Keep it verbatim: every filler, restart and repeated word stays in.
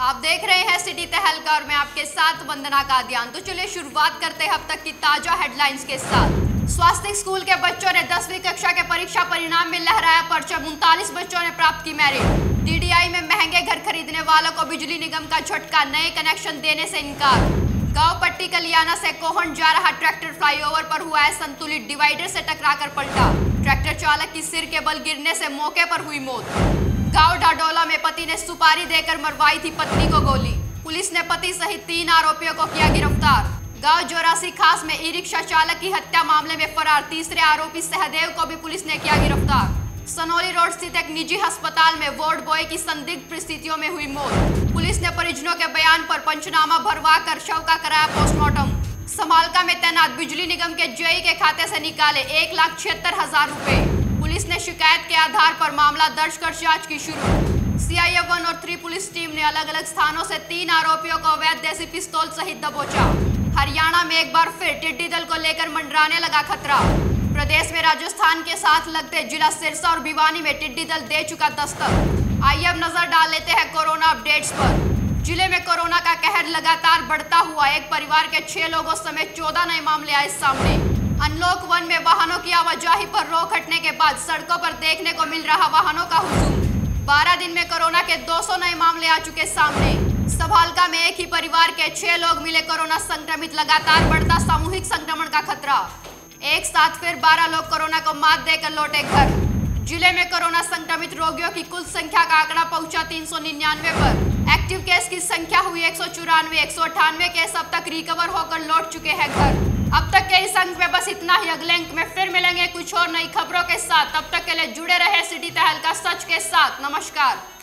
आप देख रहे हैं सिटी तहलका और मैं आपके साथ वंदना कादियान। तो चलिए शुरुआत करते हैं अब तक की ताजा हेडलाइंस के साथ। स्वास्थ्य स्कूल के बच्चों ने दसवीं कक्षा के परीक्षा परिणाम में लहराया परचम, उनतालीस बच्चों ने प्राप्त की मेरिट। टीडीआई में महंगे घर खरीदने वालों को बिजली निगम का झटका, नए कनेक्शन देने से इनकार। गाँव पट्टी कलियाना से कोहन जा रहा ट्रैक्टर फ्लाईओवर पर हुआ है संतुलित, डिवाइडर से टकराकर पलटा, ट्रैक्टर चालक की सिर के बल गिरने से मौके पर हुई मौत। गांव डाडोला में पति ने सुपारी देकर मरवाई थी पत्नी को गोली, पुलिस ने पति सहित तीन आरोपियों को किया गिरफ्तार। गांव जोरासी खास में ई रिक्शा चालक की हत्या मामले में फरार तीसरे आरोपी सहदेव को भी पुलिस ने किया गिरफ्तार। सनौली रोड स्थित एक निजी अस्पताल में वार्ड बॉय की संदिग्ध परिस्थितियों में हुई मौत, पुलिस ने परिजनों के बयान पर पंचनामा भरवा कर शव का कराया पोस्टमार्टम। समालका में तैनात बिजली निगम के जेई के खाते से निकाले एक लाख छिहत्तर हजार रूपए, पुलिस ने शिकायत के आधार पर मामला दर्ज कर जांच की शुरू। सीआईए वन और थ्री पुलिस टीम ने अलग अलग स्थानों से तीन आरोपियों को अवैध देसी पिस्तौल सहित दबोचा। हरियाणा में एक बार फिर टिड्डी दल को लेकर मंडराने लगा खतरा, प्रदेश में राजस्थान के साथ लगते जिला सिरसा और भिवानी में टिड्डी दल दे चुका दस्तक। आइए अब नजर डाल लेते हैं कोरोना अपडेट्स पर। जिले में कोरोना का कहर लगातार बढ़ता हुआ, एक परिवार के छह लोगों समेत चौदह नए मामले आए सामने। अनलॉक वन में वाहनों की आवाजाही पर रोक हटने के बाद सड़कों पर देखने को मिल रहा वाहनों का हुजूम, बारह दिन में कोरोना के दो सौ नए मामले आ चुके सामने। सभालका में एक ही परिवार के छह लोग मिले कोरोना संक्रमित, लगातार बढ़ता सामूहिक संक्रमण का खतरा, एक साथ फिर बारह लोग कोरोना को मात देकर लौटे घर। जिले में कोरोना संक्रमित रोगियों की कुल संख्या का आंकड़ा पहुंचा तीन सौ निन्यानवे पर, एक्टिव केस की संख्या हुई एक सौ चौरानवे, एक सौ अट्ठानवे केस अब तक रिकवर होकर लौट चुके हैं घर। अब तक के इस अंक में बस इतना ही, अगले अंक में फिर मिलेंगे कुछ और नई खबरों के साथ। तब तक के लिए जुड़े रहे सिटी तहलका सच के साथ। नमस्कार।